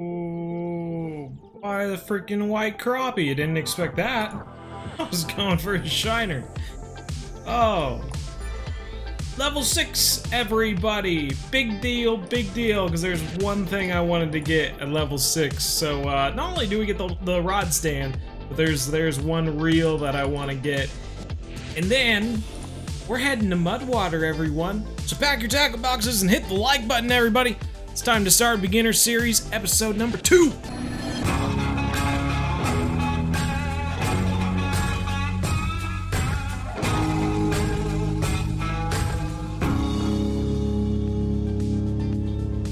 Ooh, buy the freaking white crappie. You didn't expect that. I was going for a shiner. Oh. Level 6, everybody. Big deal, because there's one thing I wanted to get at level 6. So not only do we get the rod stand, but there's one reel that I want to get. And then we're heading to Mudwater, everyone. So pack your tackle boxes and hit the like button, everybody. It's time to start Beginner Series, episode number 2.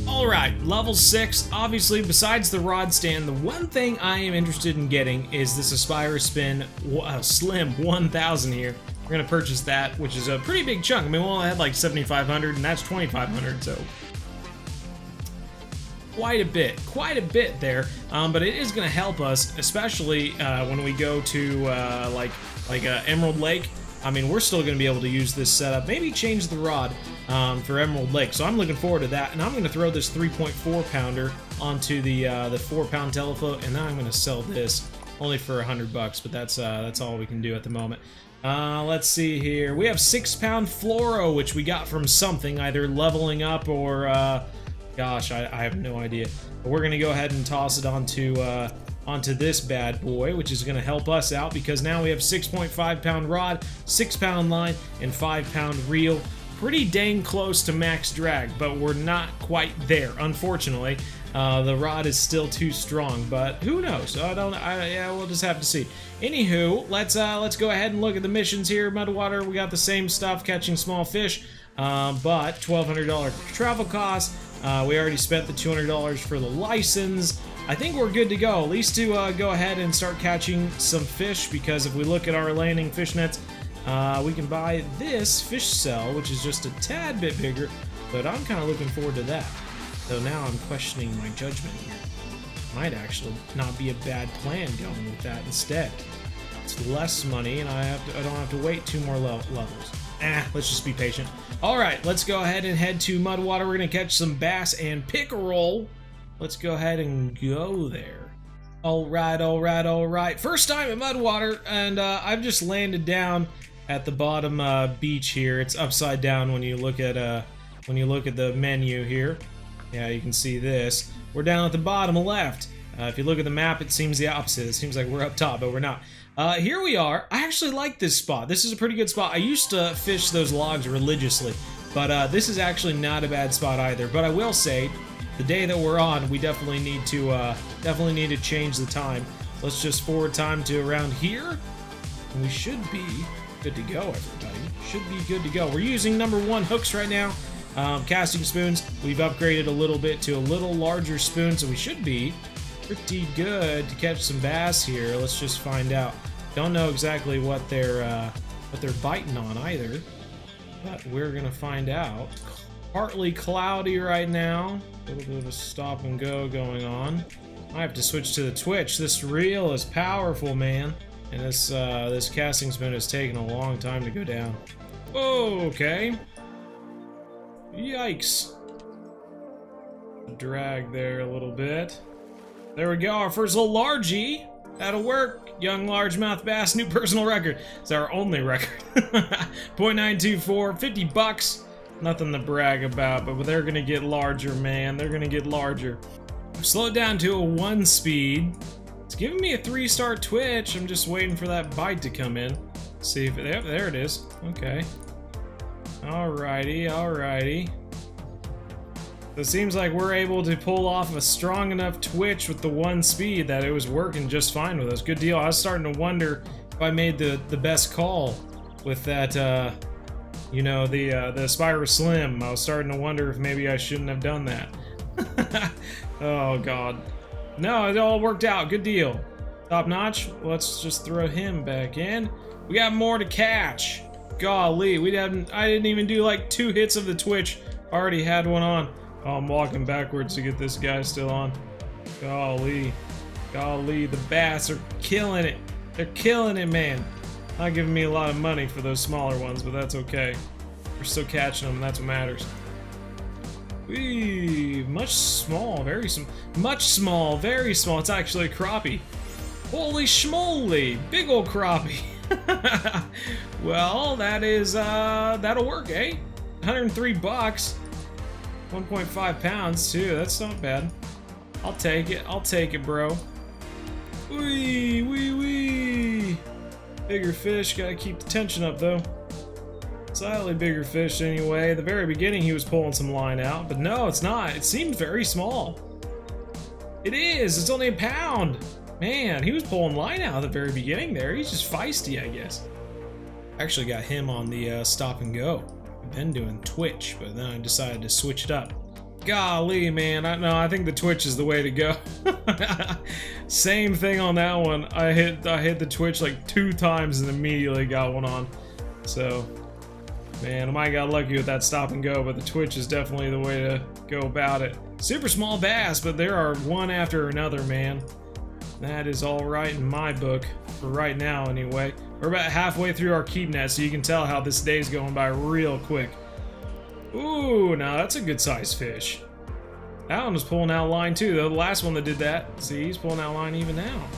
Alright, level 6. Obviously, besides the rod stand, the one thing I am interested in getting is this Aspire Spin Slim 1000 here. We're going to purchase that, which is a pretty big chunk. I mean, we only had like 7,500, and that's 2,500, so quite a bit there. But it is going to help us, especially when we go to like Emerald Lake. I mean, we're still going to be able to use this setup. Maybe change the rod for Emerald Lake. So I'm looking forward to that, and I'm going to throw this 3.4 pounder onto the 4-pound telefloat, and then I'm going to sell this only for $100 bucks. But that's all we can do at the moment. Let's see here. We have 6-pound fluoro, which we got from something, either leveling up or, gosh, I have no idea. But we're gonna go ahead and toss it onto this bad boy, which is gonna help us out because now we have 6.5-pound rod, 6-pound line, and 5-pound reel. Pretty dang close to max drag, but we're not quite there, unfortunately. The rod is still too strong, but who knows? Yeah, we'll just have to see. Anywho, let's go ahead and look at the missions here. Mudwater, we got the same stuff, catching small fish, but $1,200 travel costs. We already spent the $200 for the license. I think we're good to go, at least to go ahead and start catching some fish, because if we look at our landing fish nets, we can buy this fish cell, which is just a tad bit bigger, but I'm kind of looking forward to that. So now I'm questioning my judgment here. Might actually not be a bad plan going with that instead. It's less money, and I don't have to wait 2 more levels. Let's just be patient. All right, let's go ahead and head to Mudwater. We're gonna catch some bass and pickerel. Let's go ahead and go there. All right, all right, all right. First time at Mudwater, and I've just landed down at the bottom beach here. It's upside down when you look at the menu here. Yeah, you can see this. We're down at the bottom left. If you look at the map, it seems the opposite. It seems like we're up top, but we're not. Here we are. I actually like this spot. This is a pretty good spot. I used to fish those logs religiously, but this is actually not a bad spot either. But I will say, the day that we're on, we definitely need to change the time. Let's just forward time to around here, and we should be good to go, everybody. Should be good to go. We're using number 1 hooks right now. Casting spoons, we've upgraded a little bit to a little larger spoon, so we should be pretty good to catch some bass here. Let's just find out. Don't know exactly what they're biting on either, but we're gonna find out. Partly cloudy right now. A little bit of a stop and go going on. I have to switch to the Twitch. This reel is powerful, man, and this casting spoon has taken a long time to go down. Okay. Yikes. Drag there a little bit. There we go, our first little largie. That'll work. Young largemouth bass, new personal record. It's our only record. 0.924, $50. Nothing to brag about, but they're gonna get larger, man. They're gonna get larger. I've slowed down to a 1 speed. It's giving me a 3-star twitch. I'm just waiting for that bite to come in. See if it, there it is, okay. Alrighty, alrighty. It seems like we're able to pull off a strong enough twitch with the 1 speed that it was working just fine with us. Good deal. I was starting to wonder if I made the best call with that, you know, the Aspire Slim. I was starting to wonder if maybe I shouldn't have done that. Oh, God. No, it all worked out. Good deal. Top notch. Let's just throw him back in. We got more to catch. Golly, I didn't even do like 2 hits of the twitch. Already had one on. Oh, I'm walking backwards to get this guy still on. Golly. Golly, the bass are killing it. They're killing it, man. Not giving me a lot of money for those smaller ones, but that's okay. We're still catching them, and that's what matters. Whee! much small, very small. It's actually a crappie. Holy schmoly, big old crappie. Well, that is, that'll work, eh? 103 bucks, 1.5 pounds too, that's not bad. I'll take it, bro. Wee, wee, wee. Bigger fish, gotta keep the tension up though. Slightly bigger fish anyway. At the very beginning he was pulling some line out, but no, it's not. It seemed very small. It is, it's only a pound. Man, he was pulling line out at the very beginning there. He's just feisty, I guess. I actually got him on the stop and go. I've been doing Twitch, but then I decided to switch it up. Golly, man, I think the Twitch is the way to go. Same thing on that one. I hit the Twitch like 2 times and immediately got one on. So, man, I might got lucky with that stop and go, but the Twitch is definitely the way to go about it. Super small bass, but there are one after another, man. That is all right in my book, for right now anyway. We're about halfway through our keep net, so you can tell how this day's going by real quick. Ooh, now that's a good-sized fish. That one was pulling out line too, though. The last one that did that, see, he's pulling out line even now.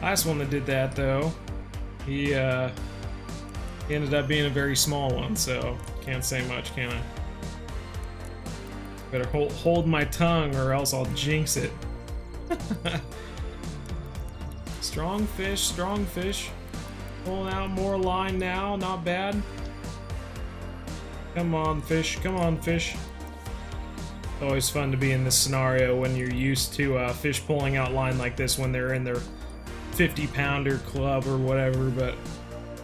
Last one that did that, though, he ended up being a very small one, so can't say much, can I? Better hold my tongue, or else I'll jinx it. Strong fish, strong fish. Pulling out more line now, not bad. Come on, fish, come on, fish. It's always fun to be in this scenario when you're used to fish pulling out line like this when they're in their 50-pounder club or whatever, but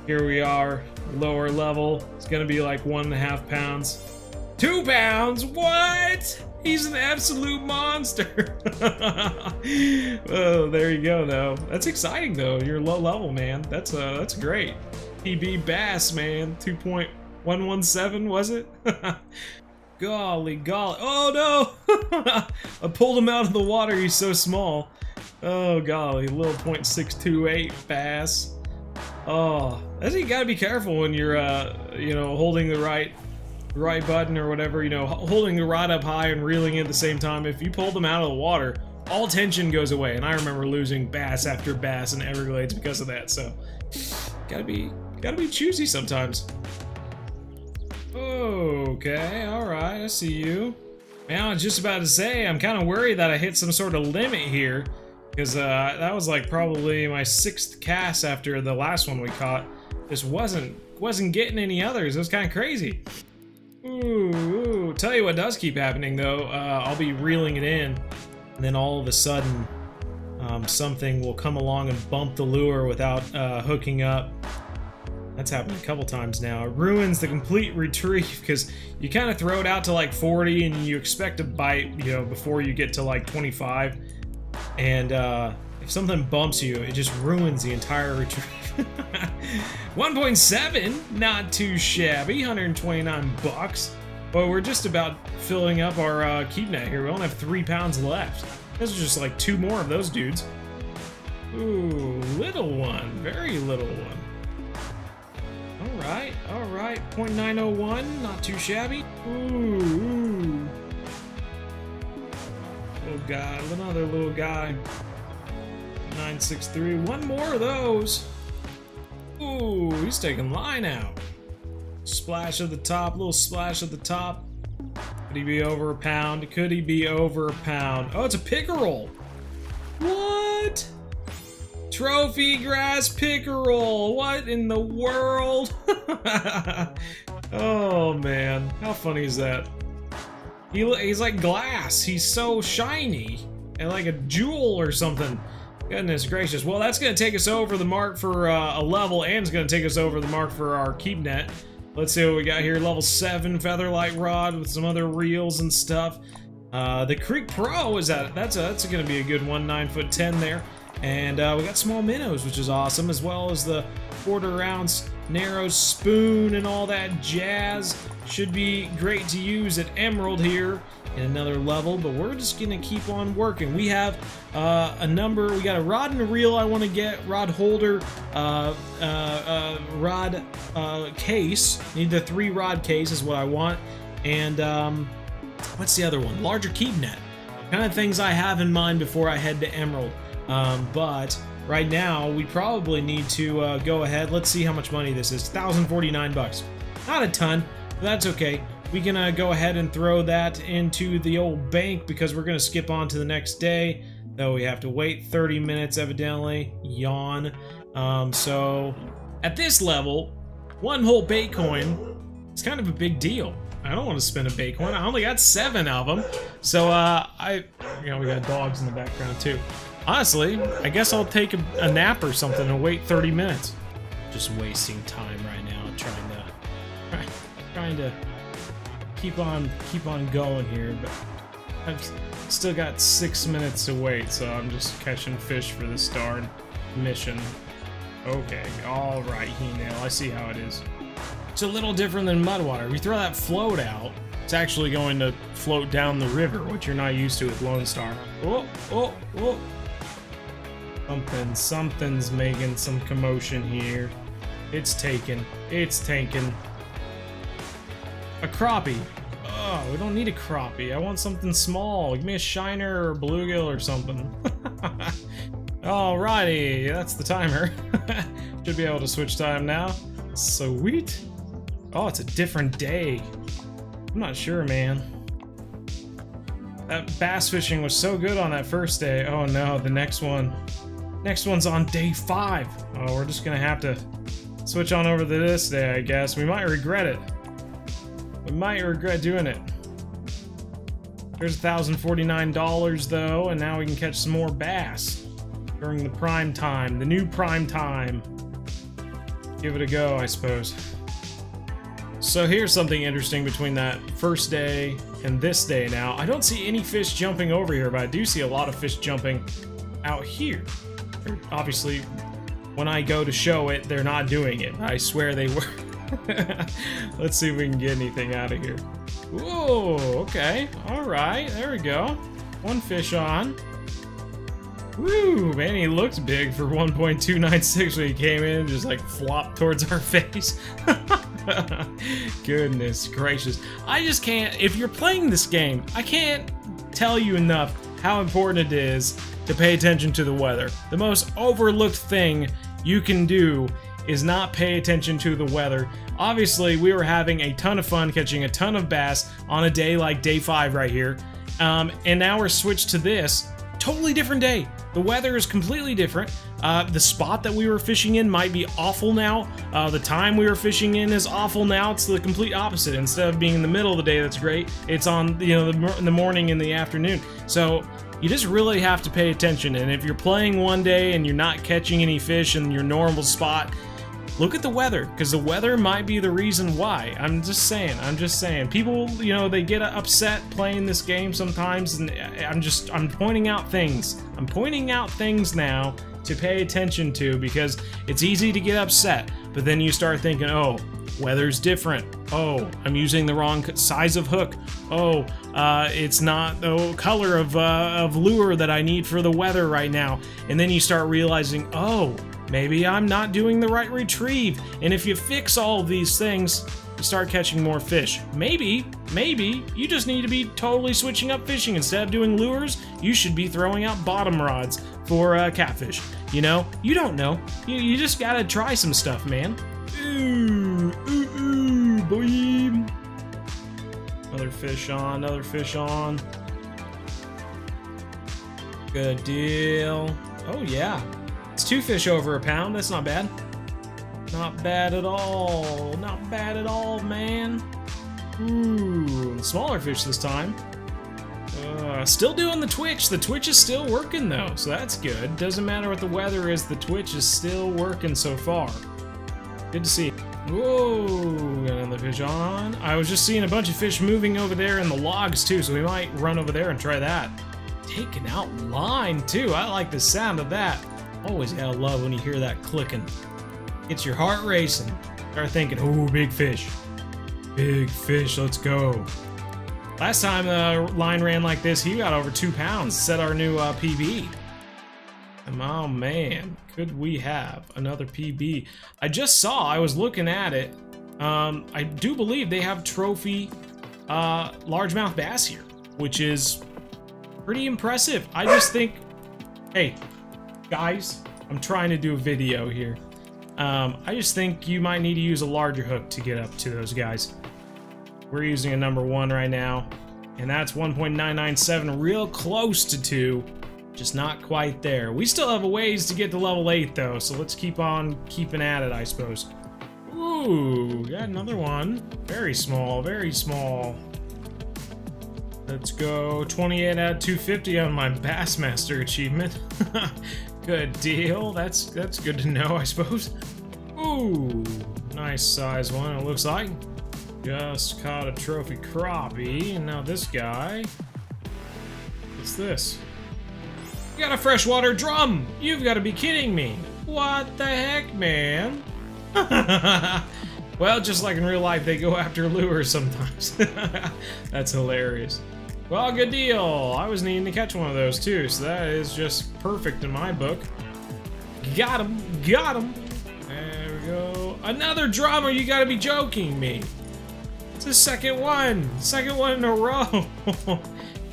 here we are, lower level. It's gonna be like 1.5 pounds. 2 pounds, what? He's an absolute monster. Oh, there you go, though. That's exciting, though. You're low level, man. That's great. PB bass, man. 2.117, was it? Golly, golly. Oh, no. I pulled him out of the water. He's so small. Oh, golly. Little 0.628 bass. Oh, I think you gotta be careful when you're, you know, holding the right button or whatever, you know, holding the rod up high and reeling at the same time. If you pull them out of the water, all tension goes away, and I remember losing bass after bass in Everglades because of that, so gotta be choosy sometimes. Okay, alright, I see you. Man, I was just about to say, I'm kind of worried that I hit some sort of limit here, because that was like probably my 6th cast after the last one we caught. Just wasn't getting any others. It was kind of crazy. Ooh, tell you what does keep happening though, I'll be reeling it in, and then all of a sudden, something will come along and bump the lure without hooking up. That's happened a couple times now. It ruins the complete retrieve, because you kind of throw it out to like 40 and you expect a bite, you know, before you get to like 25, and if something bumps you, it just ruins the entire retrieve. 1.7, not too shabby, 129 bucks. But we're just about filling up our keep net here. We only have 3 pounds left. This is just like 2 more of those dudes. Ooh, little one, very little one. Alright, alright, 0.901, not too shabby. Ooh. Little guy, another little guy. 963, 1 more of those. Ooh, he's taking line out. Splash at the top, little splash at the top. Could he be over a pound? Could he be over a pound? Oh, it's a pickerel. What? Trophy grass pickerel. What in the world? Oh man, how funny is that? He's like glass. He's so shiny and like a jewel or something. Goodness gracious. Well, that's going to take us over the mark for a level, and it's going to take us over the mark for our keep net. Let's see what we got here. Level 7 featherlight rod with some other reels and stuff. The Creek Pro is that. That's going to be a good one. 9'10" there. And we got small minnows, which is awesome, as well as the 1/4 ounce narrow spoon and all that jazz. Should be great to use at Emerald here in another level, but we're just gonna keep on working. We have a number. We got a rod and a reel I want to get, rod holder, rod case. Need the 3 rod case is what I want, and what's the other one? Larger keep net. Kind of things I have in mind before I head to Emerald. But right now we probably need to go ahead. Let's see how much money this is. 1,049 bucks. Not a ton, but that's okay. We can go ahead and throw that into the old bank because we're going to skip on to the next day. Though we have to wait 30 minutes evidently. Yawn. So at this level, one whole bait coin is kind of a big deal. I don't want to spend a bait coin. I only got 7 of them. So we got dogs in the background too. Honestly, I guess I'll take a nap or something and wait 30 minutes. Just wasting time right now, trying to keep on going here, but I've still got 6 minutes to wait, so I'm just catching fish for this darn mission. Okay, all right, He-Nail, I see how it is. It's a little different than Mudwater. We throw that float out, it's actually going to float down the river, which you're not used to with Lone Star. Oh, oh, oh. Something's making some commotion here. It's tanking. A crappie. Oh, we don't need a crappie. I want something small. Give me a shiner or a bluegill or something. Alrighty, that's the timer. Should be able to switch time now. Sweet. Oh, it's a different day. I'm not sure, man. That bass fishing was so good on that first day. Oh no, the next one. Next one's on day 5. Oh, we're just gonna have to switch on over to this day, I guess. We might regret it. We might regret doing it. There's $1,049 though, and now we can catch some more bass during the prime time, the new prime time. Give it a go, I suppose. So here's something interesting between that first day and this day now. I don't see any fish jumping over here, but I do see a lot of fish jumping out here. They're obviously, when I go to show it, they're not doing it. I swear they were. Let's see if we can get anything out of here. Whoa, okay. All right, there we go. One fish on. Woo, man, he looked big for 1.296 when he came in and just like flopped towards our face. Goodness gracious. I just can't, if you're playing this game, I can't tell you enough how important it is to pay attention to the weather. The most overlooked thing you can do is not pay attention to the weather. Obviously, we were having a ton of fun catching a ton of bass on a day like day 5 right here. And now we're switched to this. Totally different day. The weather is completely different. The spot that we were fishing in might be awful now. The time we were fishing in is awful now. It's the complete opposite. Instead of being in the middle of the day, that's great. It's on, you know, in the morning and the afternoon. So you just really have to pay attention. And if you're playing one day and you're not catching any fish in your normal spot, look at the weather, because the weather might be the reason why. I'm just saying. People, you know, they get upset playing this game sometimes, and I'm pointing out things. I'm pointing out things now to pay attention to, because it's easy to get upset, but then you start thinking, oh, weather's different. Oh, I'm using the wrong size of hook. Oh, it's not the color of lure that I need for the weather right now. And then you start realizing, oh, maybe I'm not doing the right retrieve. And if you fix all these things, you start catching more fish. Maybe you just need to be totally switching up fishing. Instead of doing lures, you should be throwing out bottom rods for catfish. You know, you don't know. You just gotta try some stuff, man. Ooh, boy. Another fish on. Good deal. Oh yeah. It's 2 fish over a pound. That's not bad. Not bad at all. Not bad at all, man. Ooh, smaller fish this time. Still doing the twitch. The twitch is still working, though, so that's good. Doesn't matter what the weather is, the twitch is still working so far. Good to see. Whoa, got another fish on. I was just seeing a bunch of fish moving over there in the logs, too, so we might run over there and try that. Taking out line, too. I like the sound of that. Always gotta love when you hear that clicking. Gets your heart racing. Start thinking, ooh, big fish. Big fish, let's go. Last time the line ran like this, he got over 2 pounds. Set our new PB. And oh man, could we have another PB? I just saw, I was looking at it. I do believe they have trophy largemouth bass here, which is pretty impressive. I just think, hey, guys, I'm trying to do a video here. I just think you might need to use a larger hook to get up to those guys. We're using a #1 right now, and that's 1.997, real close to 2, just not quite there. We still have a ways to get to level 8 though, so let's keep on keeping at it, I suppose. Ooh, got another one. Very small, very small. Let's go 28 out of 250 on my Bassmaster achievement. Good deal. That's good to know, I suppose. Ooh, nice size one, it looks like. Just caught a trophy crappie, and now this guy. What's this? You got a freshwater drum! You've got to be kidding me! What the heck, man? Well, just like in real life, they go after lures sometimes. That's hilarious. Well, good deal. I was needing to catch one of those too, so that is just perfect in my book. Got him. Got him. There we go. Another drummer. You gotta be joking me. It's the second one. Second one in a row.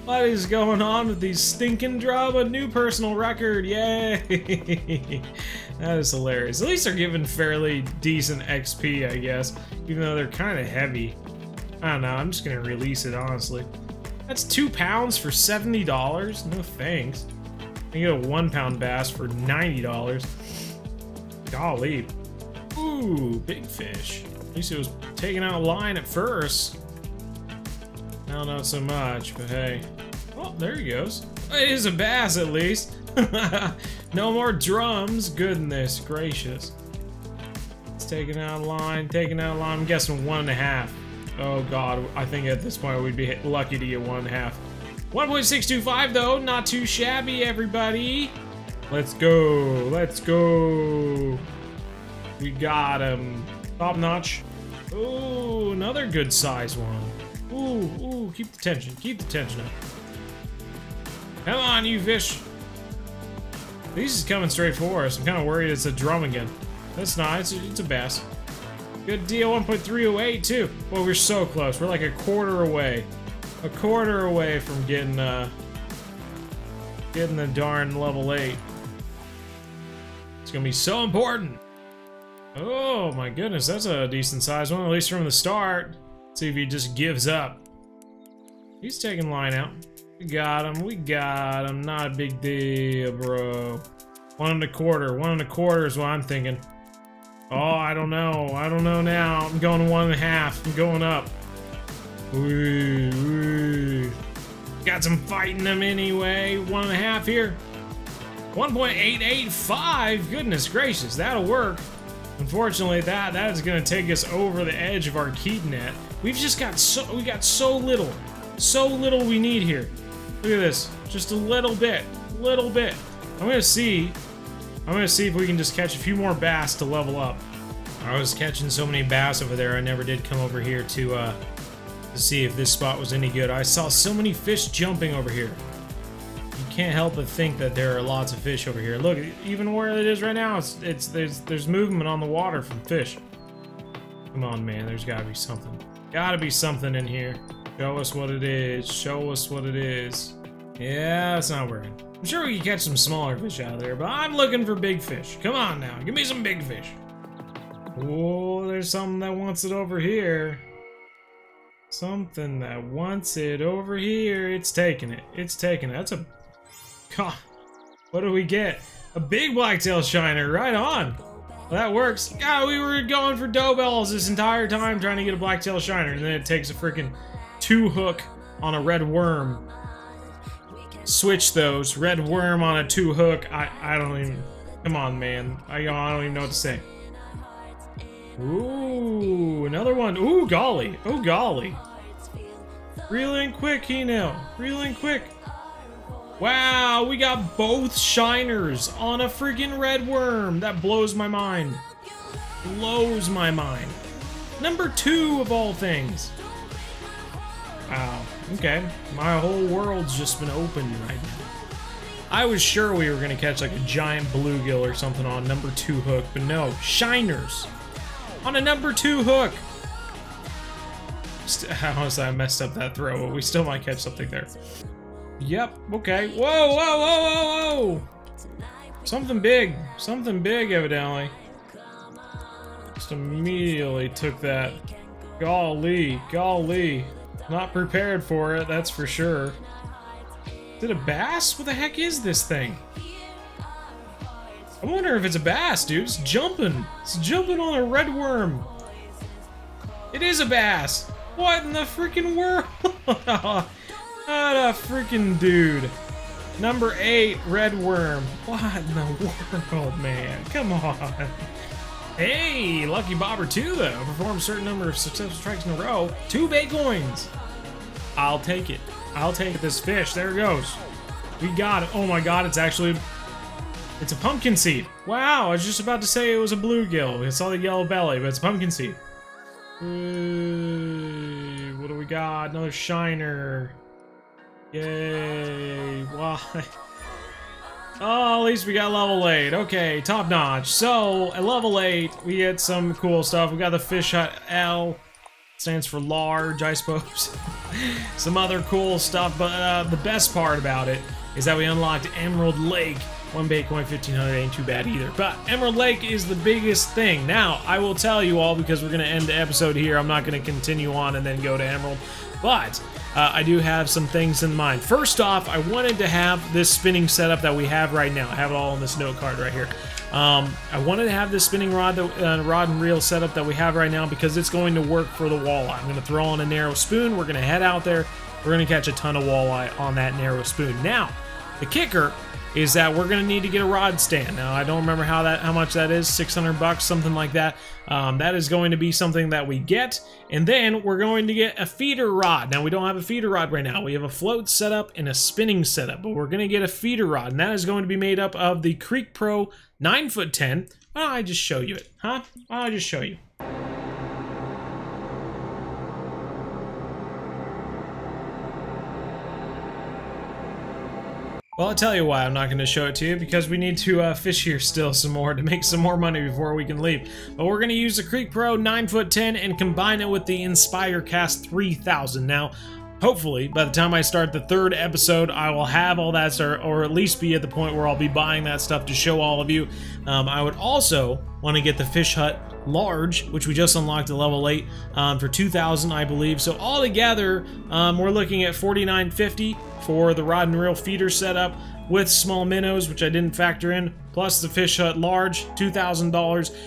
What is going on with these stinking drama? New personal record, yay! That is hilarious. At least they're giving fairly decent XP, I guess, even though they're kind of heavy. I don't know, I'm just gonna release it, honestly. That's 2 pounds for $70? No thanks. I can get a 1 pound bass for $90. Golly. Ooh, big fish. At least it was taking out a line at first. Now not so much, but hey. Oh, there he goes. It is a bass, at least. No more drums. Goodness gracious. It's taking out a line, taking out a line. I'm guessing 1.5. Oh, God. I think at this point we'd be lucky to get 1.5. 1.625, though. Not too shabby, everybody. Let's go. Let's go. We got him. Top notch. Oh, another good size one. Ooh, ooh, keep the tension. Keep the tension up. Come on, you fish. These is coming straight for us. I'm kind of worried it's a drum again. That's not. It's a bass. Good deal. 1.308, too. Well, we're so close. We're like a quarter away. A quarter away from getting the darn level 8. It's going to be so important. Oh, my goodness. That's a decent sized one, at least from the start. See if he just gives up. He's taking line out. We got him. We got him. Not a big deal, bro. 1.25. 1.25 is what I'm thinking. Oh, I don't know. I don't know now. I'm going 1.5. I'm going up. Ooh, ooh. Got some fight in them anyway. 1.5 here. 1.885. Goodness gracious. That'll work. Unfortunately, that is going to take us over the edge of our key net. We've just got so little we need here. Look at this, just a little bit. I'm gonna see if we can just catch a few more bass to level up. I was catching so many bass over there, I never did come over here to see if this spot was any good. I saw so many fish jumping over here. You can't help but think that there are lots of fish over here. Look, even where it is right now, there's movement on the water from fish. Come on, man, there's gotta be something. Gotta be something in here. Show us what it is. Show us what it is. Yeah, it's not working. I'm sure we can catch some smaller fish out of there, but I'm looking for big fish. Come on now, give me some big fish. Whoa, there's something that wants it over here. Something that wants it over here. It's taking it. It's taking it. That's a... God. What do we get? A big blacktail shiner. Right on. Well, that works. God, we were going for doughbells this entire time trying to get a blacktail shiner, and then it takes a freaking 2-hook on a red worm. Switch those. Red worm on a 2-hook. I don't even... Come on, man. I don't even know what to say. Ooh, another one. Ooh, golly. Oh, golly. Reel in quick, Hino. Reel in quick. Wow, we got both shiners on a freaking red worm. That blows my mind. Blows my mind. #2 of all things. Wow, okay. My whole world's just been opened right now. I was sure we were going to catch like a giant bluegill or something on #2 hook, but no. Shiners. On a #2 hook. I messed up that throw, but we still might catch something there. Yep, okay. Whoa, whoa, whoa, whoa, whoa! Something big evidently. Just immediately took that. Golly, golly. Not prepared for it, that's for sure. Is it a bass? What the heck is this thing? I wonder if it's a bass, dude. It's jumping. It's jumping on a red worm. It is a bass. What in the freaking world? What a freaking dude. Number 8, red worm. What in the world, man? Come on. Hey, lucky bobber 2 though. Performed a certain number of successful strikes in a row. 2 bait coins. I'll take it. I'll take this fish. There it goes. We got it. Oh my god, it's actually... it's a pumpkin seed. Wow, I was just about to say it was a bluegill. I saw the yellow belly, but it's a pumpkin seed. What do we got? Another shiner. Yay, why? Oh, at least we got level 8. Okay, top notch. So, at level 8, we get some cool stuff. We got the Fish Hut L. Stands for large, I suppose. Some other cool stuff, but the best part about it is that we unlocked Emerald Lake. 1 bait coin, 1500 ain't too bad either. But Emerald Lake is the biggest thing. Now, I will tell you all, because we're going to end the episode here. I'm not going to continue on and then go to Emerald. But... I do have some things in mind. First off, I wanted to have this spinning setup that we have right now. I have it all on this note card right here. I wanted to have this spinning rod, rod and reel setup that we have right now because it's going to work for the walleye. I'm going to throw on a narrow spoon. We're going to head out there. We're going to catch a ton of walleye on that narrow spoon. Now, the kicker is that we're going to need to get a rod stand. Now, I don't remember how much that is, 600 bucks, something like that. That is going to be something that we get. And then we're going to get a feeder rod. Now, we don't have a feeder rod right now. We have a float setup and a spinning setup, but we're going to get a feeder rod, and that is going to be made up of the Creek Pro 9'10". Why don't I just show you it, huh? Why don't I just show you? Well, I'll tell you why I'm not going to show it to you, because we need to fish here still some more to make some more money before we can leave. But we're going to use the Creek Pro 9'10" and combine it with the Inspire Cast 3000. Now, hopefully, by the time I start the 3rd episode, I will have all that, or at least be at the point where I'll be buying that stuff to show all of you. I would also want to get the Fish Hut Large, which we just unlocked at level 8 for 2,000, I believe. So all together, we're looking at $49.50 for the rod and reel feeder setup with small minnows, which I didn't factor in, plus the Fish Hut Large, $2,000.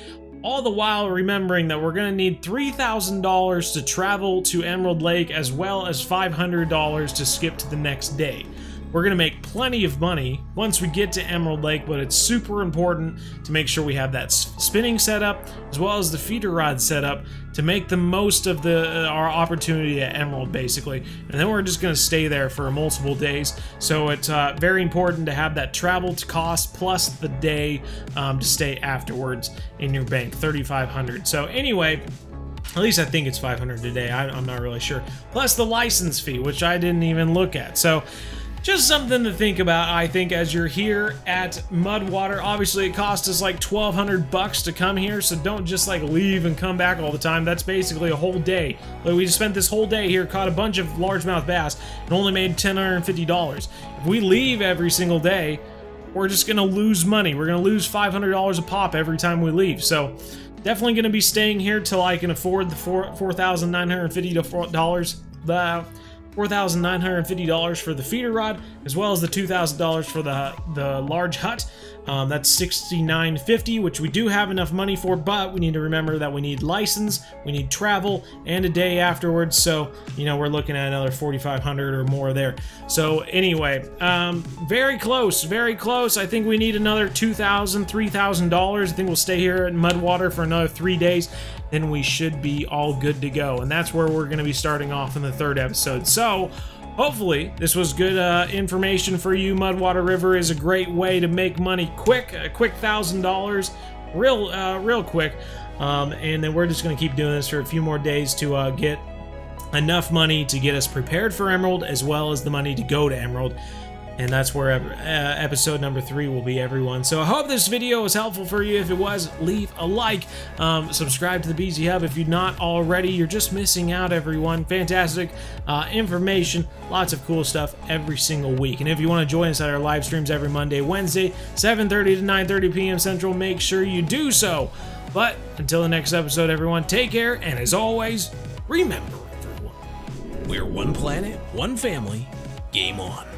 All the while remembering that we're going to need $3,000 to travel to Emerald Lake, as well as $500 to skip to the next day. We're going to make plenty of money once we get to Emerald Lake, but it's super important to make sure we have that spinning setup as well as the feeder rod setup to make the most of our opportunity at Emerald, basically. And then we're just going to stay there for multiple days. So it's very important to have that travel to cost plus the day to stay afterwards in your bank, $3,500. So anyway... at least I think it's $500 today. I'm not really sure. Plus the license fee, which I didn't even look at. So just something to think about, I think, as you're here at Mudwater. Obviously, it cost us like 1,200 bucks to come here, so don't just like leave and come back all the time. That's basically a whole day. Like, we just spent this whole day here, caught a bunch of largemouth bass, and only made $1,050. If we leave every single day, we're just going to lose money. We're going to lose $500 a pop every time we leave. So... definitely going to be staying here till I can afford the $4,950 for the feeder rod, as well as the $2,000 for the large hut. That's $69.50, which we do have enough money for, but we need to remember that we need license, we need travel, and a day afterwards. So, you know, we're looking at another $4,500 or more there. So anyway, very close, very close. I think we need another $2,000, $3,000. I think we'll stay here at Mudwater for another 3 days. Then we should be all good to go. And that's where we're going to be starting off in the 3rd episode. So hopefully this was good information for you. Mudwater River is a great way to make money quick, a quick $1,000, real quick. And then we're just going to keep doing this for a few more days to get enough money to get us prepared for Emerald, as well as the money to go to Emerald. And that's where episode number 3 will be, everyone. So I hope this video was helpful for you. If it was, leave a like. Subscribe to the BZ Hub if you're not already. You're just missing out, everyone. Fantastic information. Lots of cool stuff every single week. And if you want to join us at our live streams every Monday, Wednesday, 7:30 to 9:30 p.m. Central, make sure you do so. But until the next episode, everyone, take care. And as always, remember, everyone, we're one planet, one family. Game on.